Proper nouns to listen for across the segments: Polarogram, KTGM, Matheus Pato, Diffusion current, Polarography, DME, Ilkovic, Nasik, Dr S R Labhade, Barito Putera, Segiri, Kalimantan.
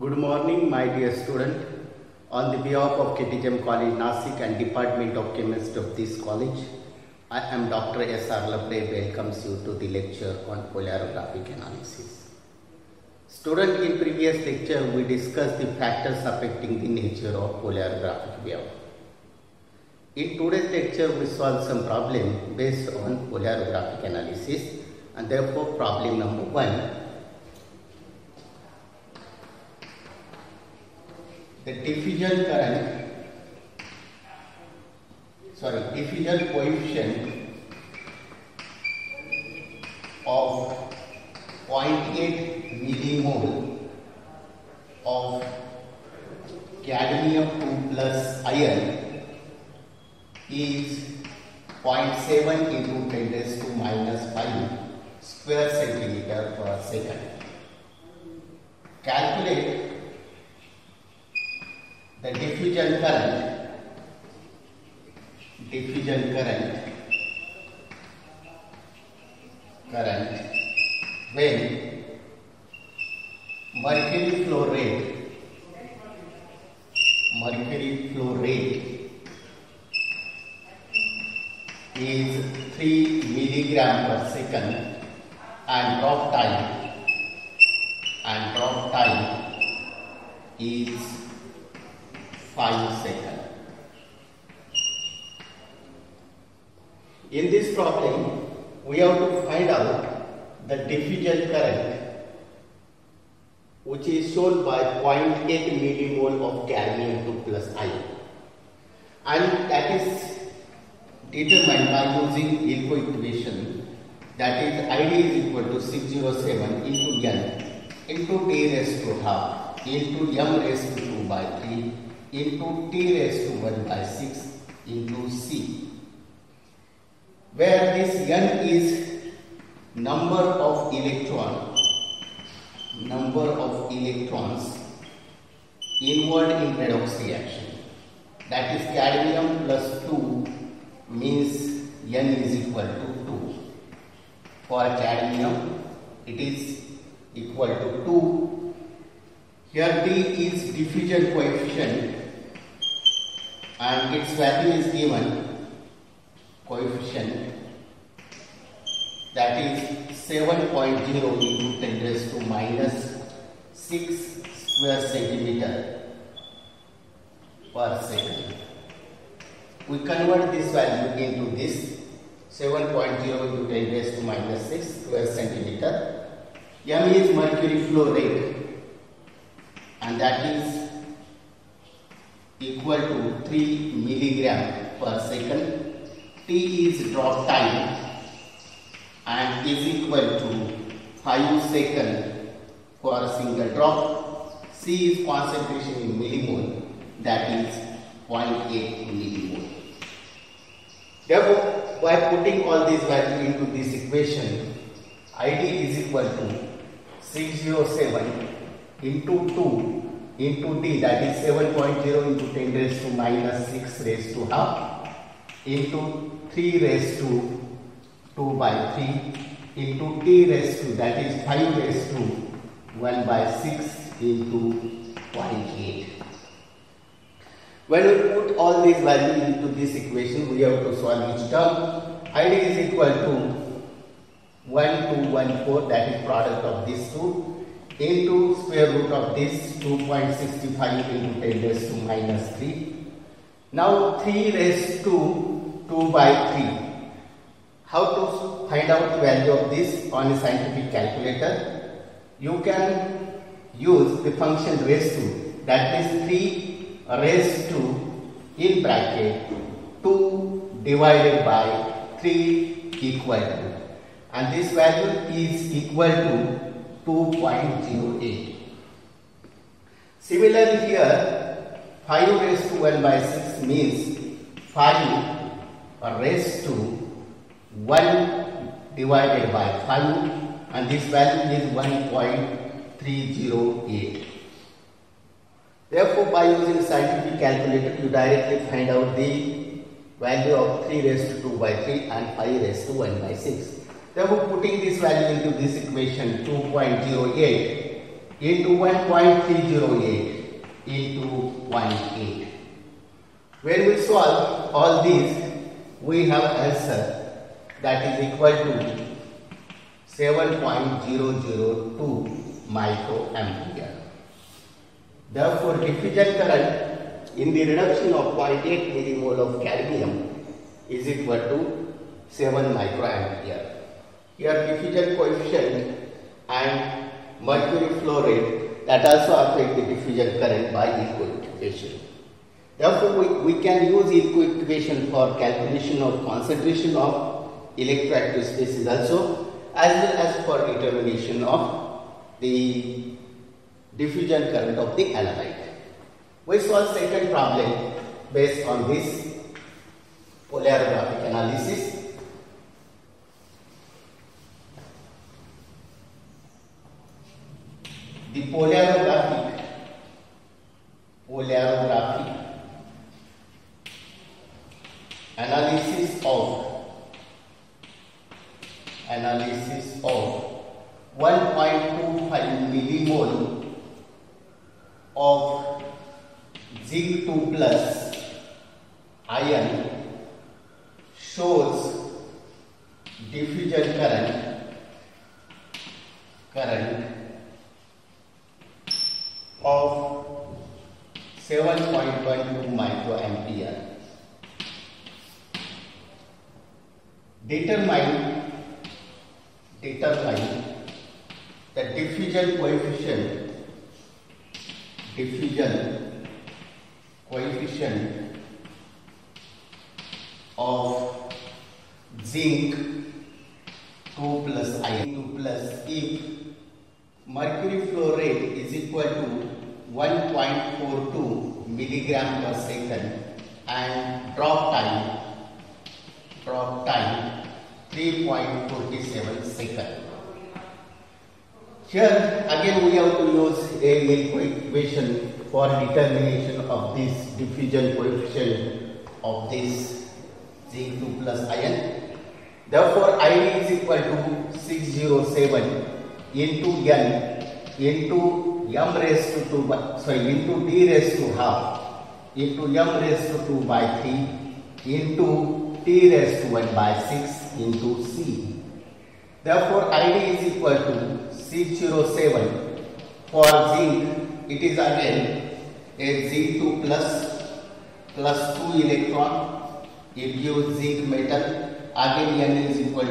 Good morning, my dear student. On the behalf of KTGM College Nasik and Department of Chemistry of this college, I am Dr. S R Labhade welcomes you to the lecture on polarographic analysis. Student, in previous lecture we discussed the factors affecting the nature of polarographic wave. In today's lecture we solve some problem based on polarographic analysis, and therefore problem number 1. The diffusion coefficient of 0.8 millimole of cadmium-2 plus iron is 0.7 into 10⁻⁵ square centimeter per second. Calculate the diffusion current when mercury flow rate is 3 milligram per second and drop time is 5 seconds. In this problem, we have to find out the diffusion current, which is shown by 0.8 millimole of cadmium-2 plus iron, and that is determined by using Ilkovic equation. That is, Id is equal to 607 into n into d raised to half into m raised to 2/3. Into t raised to 1/6 into c, where this n is number of electrons involved in redox reaction. That is, cadmium plus 2 means n is equal to 2. For cadmium, it is equal to 2. Here d is diffusion coefficient, and its value is given coefficient, that is 7.0 into 10⁻⁶ square centimeter per second. We convert this value into this 7.0 into 10⁻⁶ square centimeter. M is mercury flow rate, and that is equal to 3 milligram per second. T is drop time and is equal to 5 seconds for a single drop. C is concentration in millimole, that is 0.8 millimole. Therefore, by putting all these values into this equation, Id is equal to 607 into 2 into d, that is 7.0 into 10⁻⁶ raised to half into 3 raised to 2/3 into t raised to, that is 5 raised to 1/6 into 0.8. When we put all these values into this equation, we have to solve each term. Id is equal to 1214, that is product of these two, into square root of this 2.65 into 10⁻⁻³. Now 3 raised to 2/3. How to find out the value of this on a scientific calculator? You can use the function raised to, that is 3 raised to in bracket 2 divided by 3 equal to, and this value is equal to 2.08. Similarly here, 5 raised to 1/6 means 5 raised to 1 divided by 5, and this value is 1.308. Therefore, by using scientific calculator, you directly find out the value of 3 raised to 2/3 and 5 raised to 1/6. They were putting this value into this equation 2.08 into 1.308 into 0.8. When we solve all these, we have answer that is equal to 7.002 microampere. Therefore, diffusion current in the reduction of 0.8 millimole of cadmium is equal to 7 microampere. Here diffusion coefficient and mercury flow rate that also affect the diffusion current by equation. Therefore, we can use equation for calculation of concentration of electroactive species also, as well as for determination of the diffusion current of the alloy. We solve second problem based on this polarographic analysis. The polarographic analysis of 1.25 millimole of Zn2 plus iron shows diffusion current of 7.12 microampere. Determine the diffusion coefficient of zinc 2 plus iron 2 plus if mercury flow rate is equal to 1.42 milligram per second and drop time 3.47 seconds. Here again we have to use a Milkoi equation for determination of this diffusion coefficient of this Zn2 plus iron. Therefore, iron is equal to 607 into n into m raised to 2 by, into d raised to half into m raised to 2 by 3 into t raised to 1 by 6 into C. Therefore, ID is equal to 607. For zinc, it is again a Zn2 plus 2 electron. It gives zinc metal. Again, N is equal to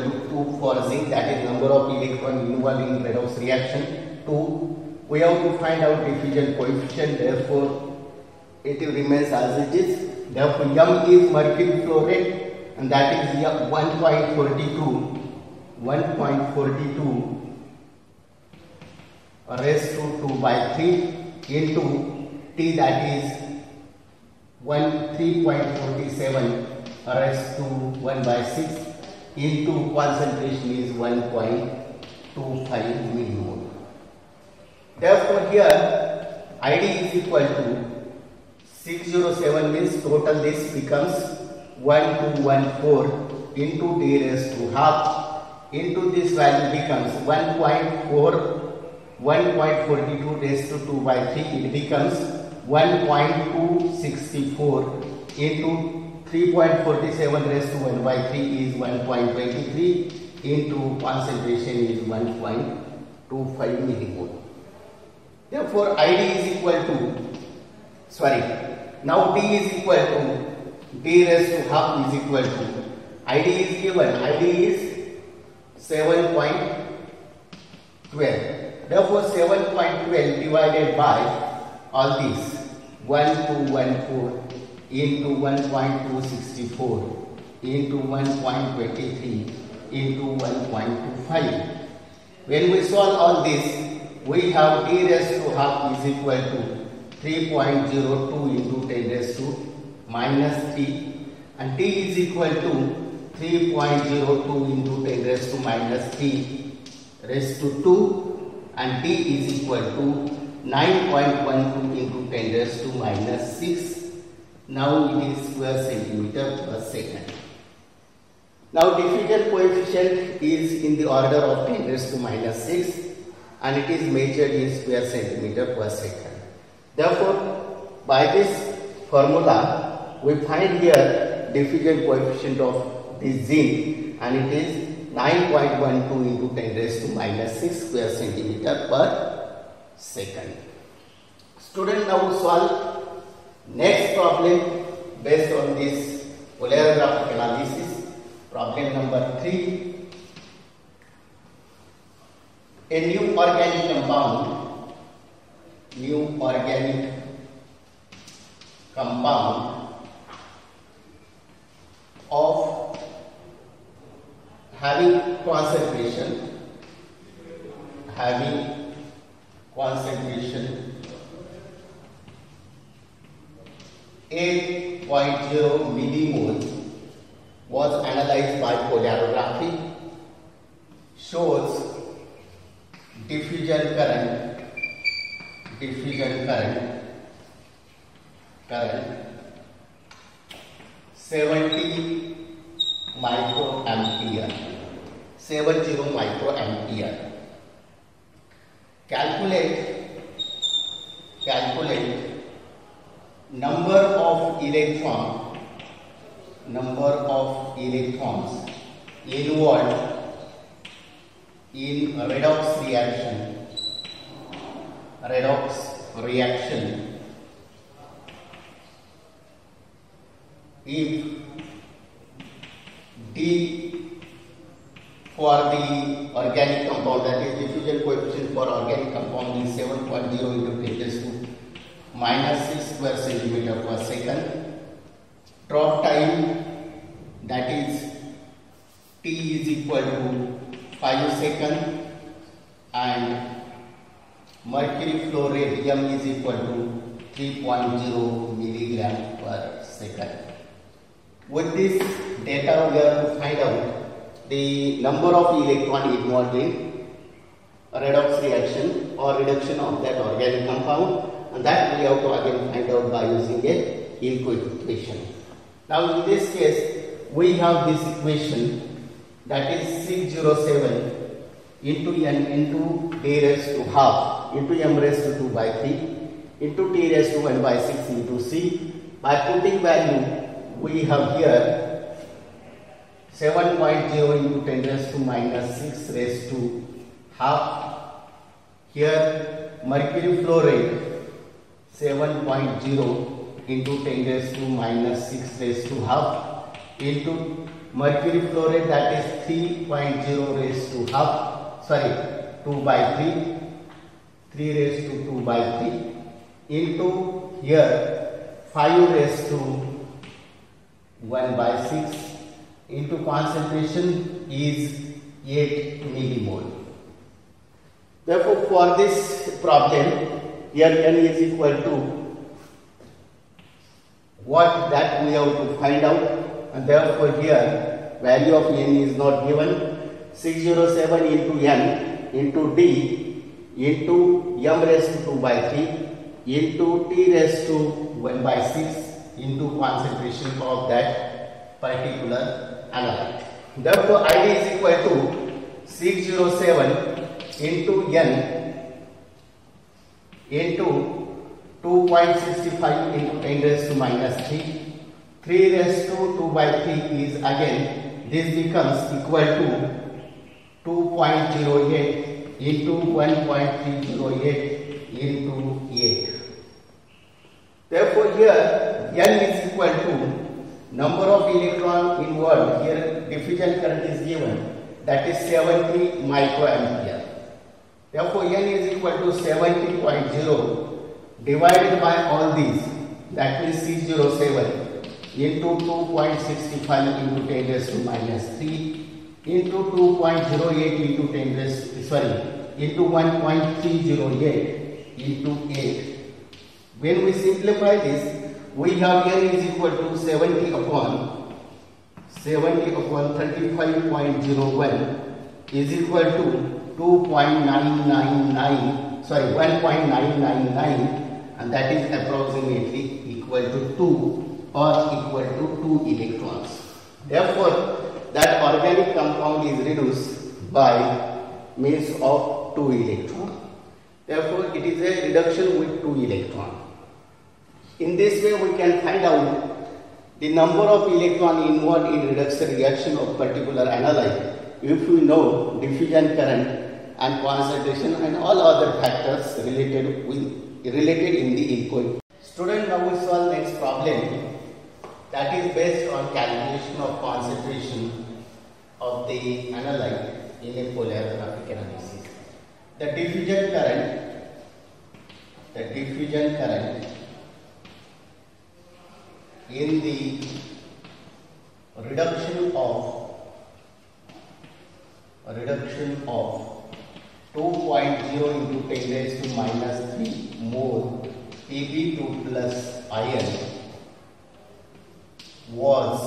2 for zinc, that is number of electrons involved in redox reaction 2. We have to find out diffusion coefficient. Therefore, it remains as it is. Therefore, M is mercury flow rate, and that is 1.42 raised to 2 by 3 into t, that is 3.47 raised to 1 by 6 into concentration is 1.25 millimole. Therefore, here ID is equal to 607 means total this becomes 1214 into d raised to half into this value becomes 1.42 raised to 2 by 3. It becomes 1.264 into 3.47 raised to 1 by 3 is 1.23 into concentration is 1.25 millimole. Therefore, ID is equal to now D is equal to d raised to half is equal to ID is given. ID is 7.12. Therefore, 7.12 divided by all these 1214 into 1.264 into 1.23 into 1.25. When we solve all this, we have d raised to half is equal to 3.02 into 10 raised to minus 3, and t is equal to 3.02 into 10 raised to minus 3 raised to 2, and t is equal to 9.12 into 10 raised to minus 6. Now it is square centimeter per second. Now diffusion coefficient is in the order of 10⁻⁶ and it is measured in square centimeter per second. Therefore, by this formula, we find here diffusion coefficient of this zinc and it is 9.12 into 10⁻⁶ square centimeter per second. Student, now solve next problem based on this polarographic analysis. Problem number 3. A new organic compound, of having concentration 8.0 millimole was analyzed by polarography, shows diffusion current 70 microampere. Calculate number of electrons involved in redox reaction if D for the organic compound, that is diffusion coefficient for organic compound is 7.0 into 10⁻⁶ square centimeter per second. Drop time, that is t is equal to 5 seconds, and mercury flow rate m is equal to 3.0 milligram per second. With this data, we have to find out the number of electrons involved in redox reaction or reduction of that organic compound. And that we have to again find out by using a Ilkovic equation. Now in this case, we have this equation, that is 607 into n into d⁻²⁄2 into m⁻²⁴ by 3 into t⁻⁴ by 6 into c. By putting value, we have here 7.0 into 10⁻⁶ raised to half. Here mercury flow rate 7.0 into 10⁻⁻⁶ raised to half into mercury flow rate, that is 3.0 raised to half, 3 raised to 2 by 3 into here 5 raised to 1 by 6 into concentration is 8 millimole. Therefore, for this problem, here n is equal to what, that we have to find out, and therefore here value of n is not given. 607 into n into d into m⁻²⁴ by 3 into t⁻1 by 6 into concentration of that particular analyte. Therefore I is equal to 607 into n into 2.65 into 10⁻⁻⁶, 3 raised to 2 by 3 is again, this becomes equal to 2.08 into 1.308 into 8. Therefore here n is equal to number of electron involved. Here diffusion current is given, that is 70 microampere. Therefore, n is equal to 70.0 divided by all these, that is 607 into 2.65 into 10⁻⁻³ into 2.08 into 1.308 into 8. When we simplify this, we have n is equal to 70 upon 35.01 is equal to 1.999, and that is approximately equal to 2 or equal to 2 electrons. Therefore, that organic compound is reduced by means of 2 electrons. Therefore, it is a reduction with 2 electrons. In this way, we can find out the number of electrons involved in reduction reaction of particular analyte if we know diffusion current and concentration and all other factors related in the Ilkovic. Student, now we solve next problem that is based on calculation of concentration of the analyte in a polarographic analysis. The diffusion current in the reduction of 2.0 into 10 raised to minus 3 mole Pb2 plus iron was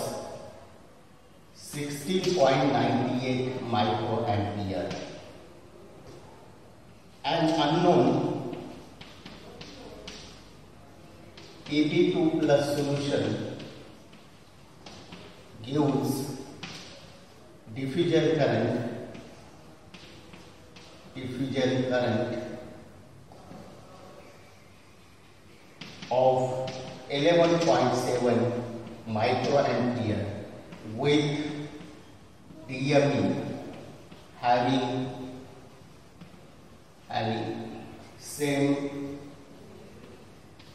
16.98 microampere. An unknown Pb2 plus solution gives diffusion current of 11.7 microampere with DME having same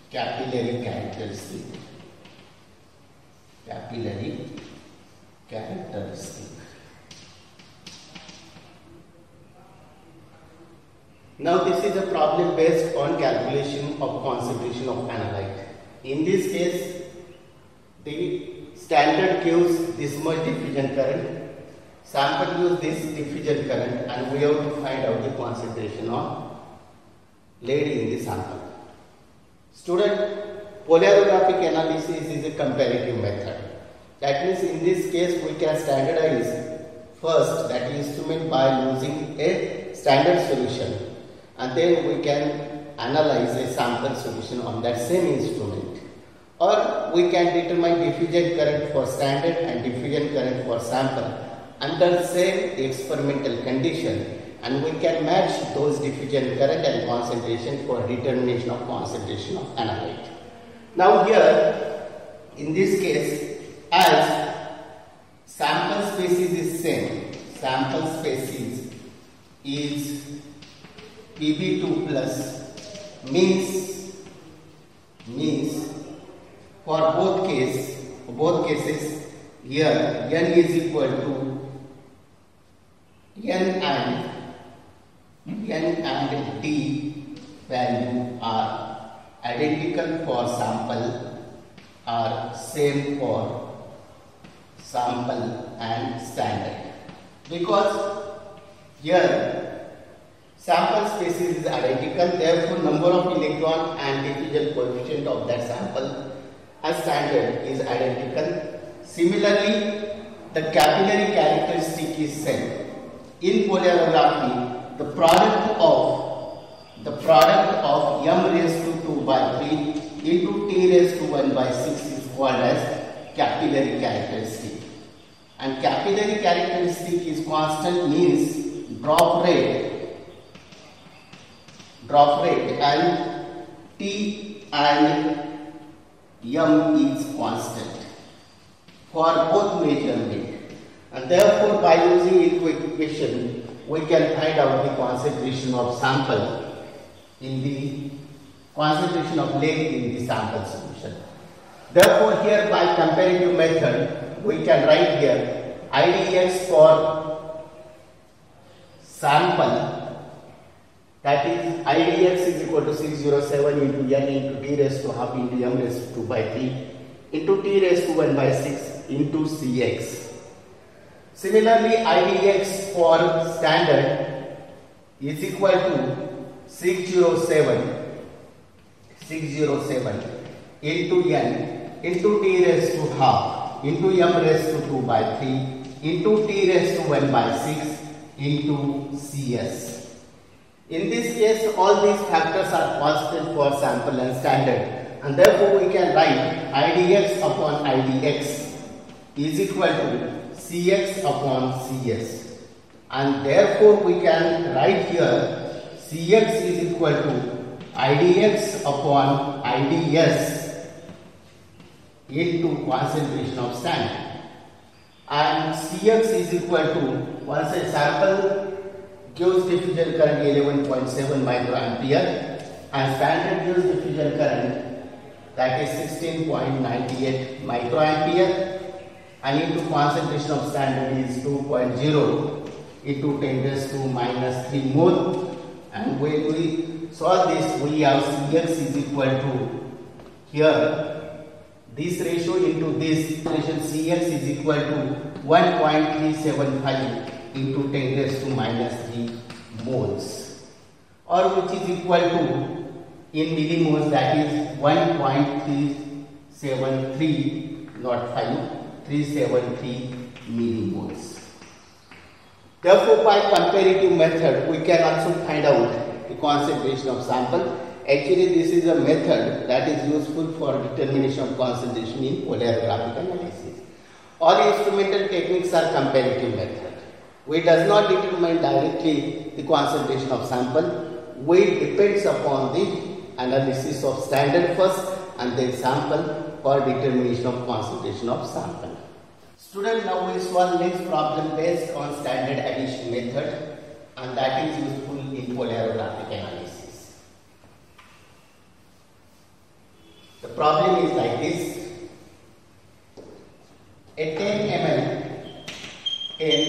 capillary characteristic. Now this is a problem based on calculation of concentration of analyte. In this case, the standard gives this much diffusion current, sample gives this diffusion current, and we have to find out the concentration of lead in the sample. Student, polarographic analysis is a comparative method. That means in this case we can standardize first that instrument by using a standard solution, and then we can analyze a sample solution on that same instrument, or we can determine diffusion current for standard and diffusion current for sample under same experimental condition, and we can match those diffusion current and concentration for determination of concentration of analyte. Now here in this case, as sample species is Pb2 plus means for both cases here n is equal to n and d value are identical for sample, are same for sample and standard, because here sample species is identical, therefore number of electron and diffusion coefficient of that sample as standard is identical. Similarly, the capillary characteristic is same. In polarography, the product of m raised to 2 by 3 into t raised to 1 by 6 is called as capillary characteristic. And capillary characteristic is constant, means drop rate and T and M is constant for both measurement, and therefore by using equation we can find out the concentration of sample in the concentration of lead in the sample solution. Therefore here by comparative method we can write here IDX for sample, that is IDX is equal to 607 into n into d raised to half into m raised to 2 by 3 into t raised to 1 by 6 into Cx. Similarly, IDX for standard is equal to 607 into n into t raised to half into m raised to 2 by 3 into t raised to 1 by 6 into Cs. In this case, all these factors are constant for sample and standard, and therefore we can write IDX upon IDX is equal to Cx upon Cs, and therefore we can write here Cx is equal to Idx upon Ids into concentration of sand, and Cx is equal to, once a sample gives diffusion current 11.7 microampere and standard gives diffusion current that is 16.98 microampere, and into concentration of standard is 2.0 into 10⁻³ mole. And when we solve this, we have Cx is equal to here this ratio into this relation, Cx is equal to 1.375 into 10⁻³ moles, or which is equal to in millimoles, that is 1.373, not 5, 373 millimoles. Therefore, by comparative method, we can also find out the concentration of sample. Actually, this is a method that is useful for determination of concentration in polarographic analysis. All instrumental techniques are comparative method. We does not determine directly the concentration of sample. We depends upon the analysis of standard first and then sample for determination of concentration of sample. Student, now we solve next problem based on standard addition method, and that is useful in polarographic analysis. The problem is like this: a 10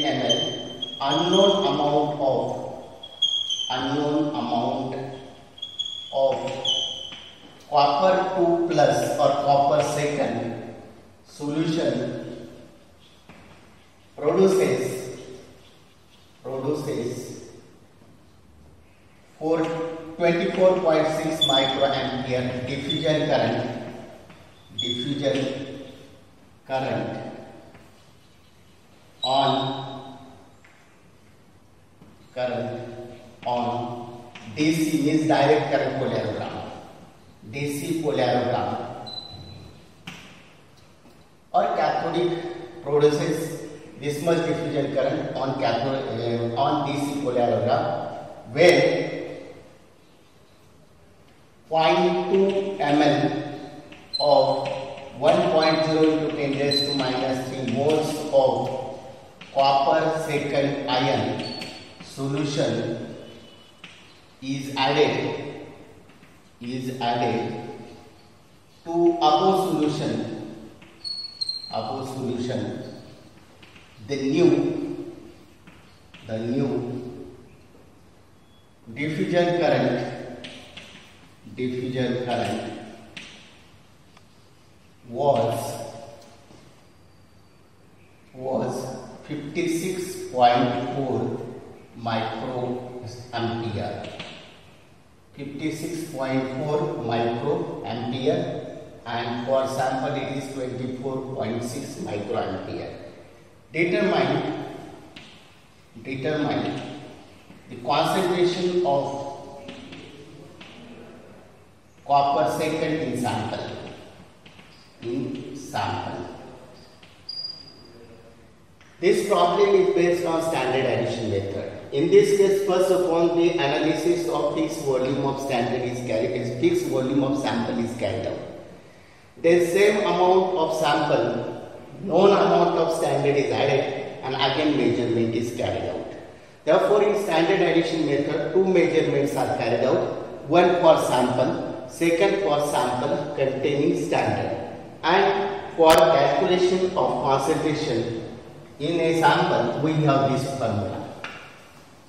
ml unknown amount of copper 2 plus or copper second solution produces 24.6 microampere diffusion current on DC, means direct current polarogram, DC polarogram or cathodic, produces this much diffusion current on cathode on DC polarogram, where 0.2 ml of 1.0 into 10⁻³ moles of copper second ion solution is added to above solution, the new diffusion current was 56.4 microampere. 56.4 microampere, and for sample it is 24.6 microampere. Determine the concentration of copper second in sample. This problem is based on standard addition method. In this case, first of all, the analysis of fixed volume of sample is carried out. The same amount of sample, known amount of standard is added, and again measurement is carried out. Therefore, in standard addition method, two measurements are carried out: one for sample, second for sample containing standard, and for calculation of concentration in a sample, we have this formula.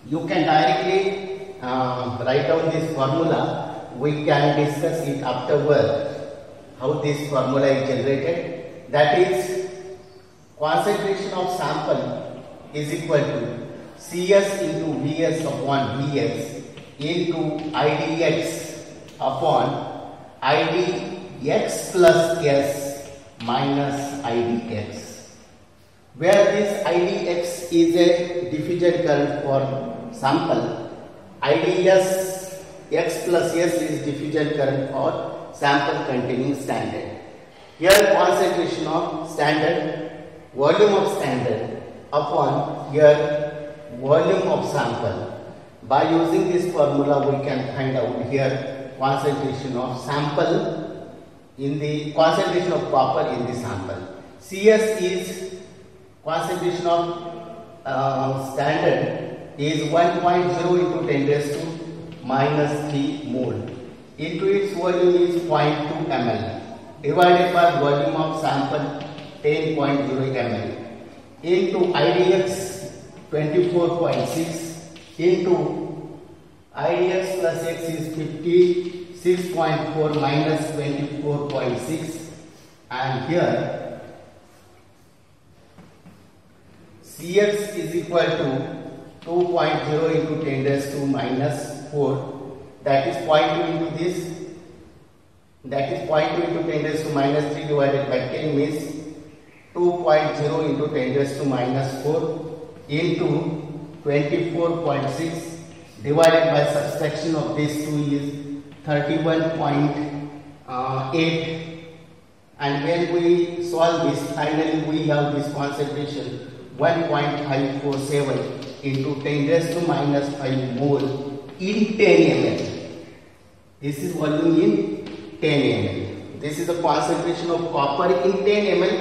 You can directly write down this formula. We can discuss it afterwards, how this formula is generated. That is, concentration of sample is equal to Cs into Vs upon Vx into Idx upon Idx plus S minus Idx, where this Idx is a diffusion current for sample, Idx plus S is diffusion current for sample containing standard. Here concentration of standard, volume of standard upon your volume of sample. By using this formula, we can find out here concentration of sample in the concentration of copper in the sample. CS is concentration of standard is 1.0 into 10 raised to minus 3 mole into its volume is 0.2 ml divided by volume of sample 10.0 ml into IDX 24.6 into IDX plus X is 56.4 minus 24.6, and here CX is equal to 2.0 into 10 raised to minus 4, that is 0.2 into this, that is 0.2 into 10 raised to minus 3 divided by 10 means 2.0 into 10 raised to minus 4 into 24.6 divided by subtraction of these two is 31.8, and when we solve this finally we have this concentration 1.547 into 10 raised to minus 5 mole in 10 ml. This is volume in 10 ml. This is the concentration of copper in 10 ml,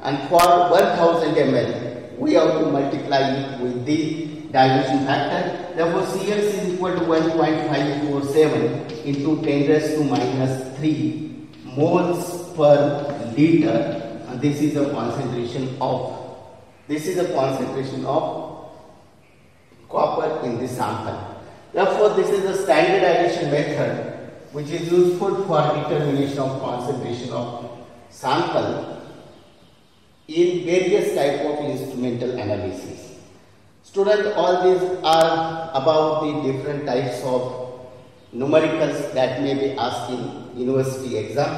and for 1000 ml we have to multiply it with the dilution factor. Therefore, CS is equal to 1.547 into 10 raised to minus 3 moles per liter, and this is the concentration of copper in the sample. Therefore, this is the standard dilution method which is useful for determination of concentration of sample in various type of instrumental analysis. Students, all these are about the different types of numericals that may be asked in university exam.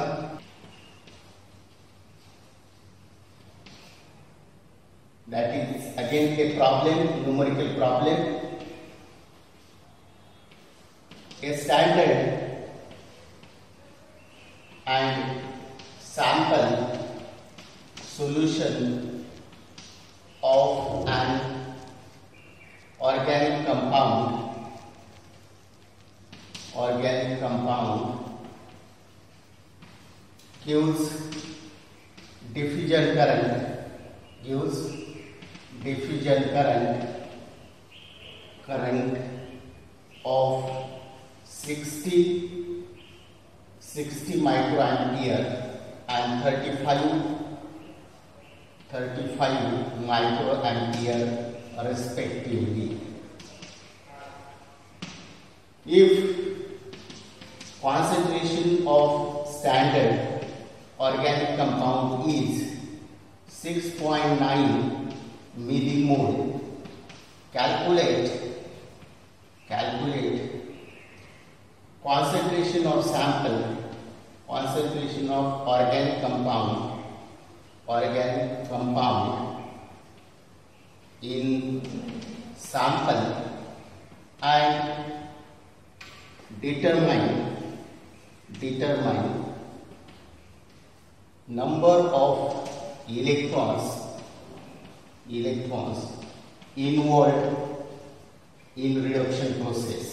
That is again a problem, numerical problem. A standard and sample solution of an organic compound gives diffusion current of 60 microampere and 35 microampere respectively. If concentration of standard organic compound is 6.9 millimole, calculate concentration of sample, concentration of organic compound in sample and determine number of electrons involved in reduction process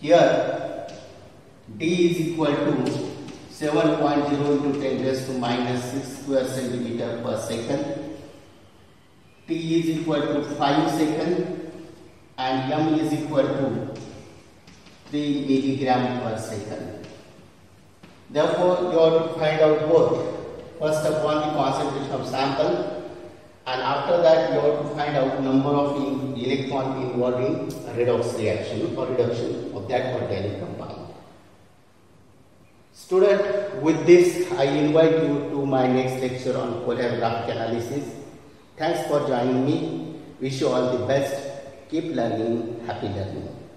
here D is equal to 7.0 into 10 raised to minus 6 square centimeter per second. T is equal to 5 seconds and M is equal to 3 milligram per second. Therefore, you have to find out both. First upon the concentration of sample, and after that you have to find out number of electron involved in redox reaction or reduction of that organic compound. Student, with this I invite you to my next lecture on polarographic analysis. Thanks for joining me. Wish you all the best. Keep learning. Happy learning.